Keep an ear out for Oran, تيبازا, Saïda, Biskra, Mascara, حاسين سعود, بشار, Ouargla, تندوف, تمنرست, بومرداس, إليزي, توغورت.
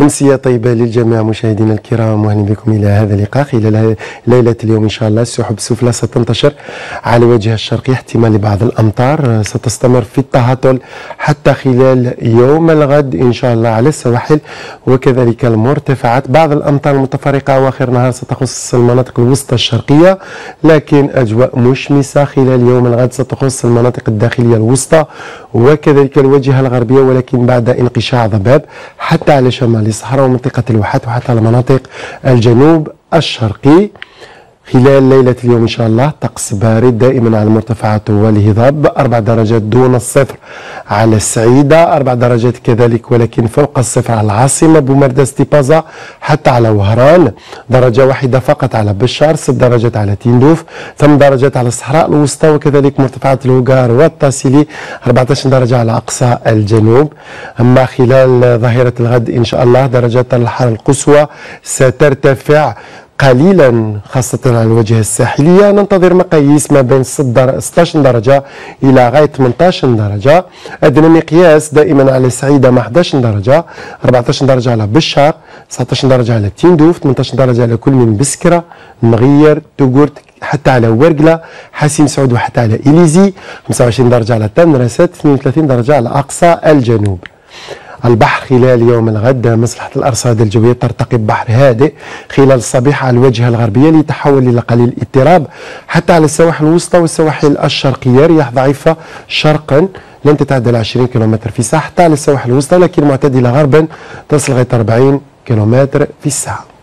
أمسية طيبة للجميع مشاهدينا الكرام، واهلا بكم إلى هذا اللقاء. خلال ليلة اليوم إن شاء الله السحب السفلى ستنتشر على وجه الشرقي، احتمال لبعض الأمطار، ستستمر في التهطل حتى خلال يوم الغد إن شاء الله على السواحل وكذلك المرتفعات، بعض الأمطار المتفرقة وآخر نهار ستخص المناطق الوسطى الشرقية، لكن أجواء مشمسة خلال يوم الغد ستخص المناطق الداخلية الوسطى وكذلك الواجهة الغربية، ولكن بعد انقشاع ضباب حتى على شمال الصحراء ومنطقة الواحات وحتى على مناطق الجنوب الشرقي. خلال ليلة اليوم إن شاء الله طقس بارد دائما على المرتفعات والهضاب، 4 درجات دون الصفر على السعيدة، 4 درجات كذلك ولكن فوق الصفر على العاصمة بومرداس تيبازا حتى على وهران، 1 درجة فقط على بشار، 6 درجات على تندوف، 8 درجات على الصحراء الوسطى وكذلك مرتفعات الوقار والتاسيلي، 14 درجة على أقصى الجنوب. أما خلال ظهيرة الغد إن شاء الله درجات الحرارة القصوى سترتفع قليلا خاصة على الواجهة الساحلية، ننتظر مقاييس ما بين 16 درجة إلى غاية 18 درجة، أدنى مقياس دائما على السعيدة مع 11 درجة، 14 درجة على بشار، 19 درجة على تندوف، 18 درجة على كل من بسكرة، مغير، توغورت حتى على ورقلة، حاسين سعود وحتى على إليزي، 25 درجة على تمنرست، 32 درجة على أقصى الجنوب. البحر خلال يوم الغد مصلحة الأرصاد الجوية ترتقي ببحر هادئ خلال الصبيح على الواجهة الغربية ليتحول إلى قليل اضطراب حتى على السواحل الوسطى والسواحل الشرقية، رياح ضعيفة شرقا لن تتعدى 20 كيلومتر في الساعة حتى على السواحل الوسطى، لكن معتدلة غربا تصل غاية 40 كيلومتر في الساعة.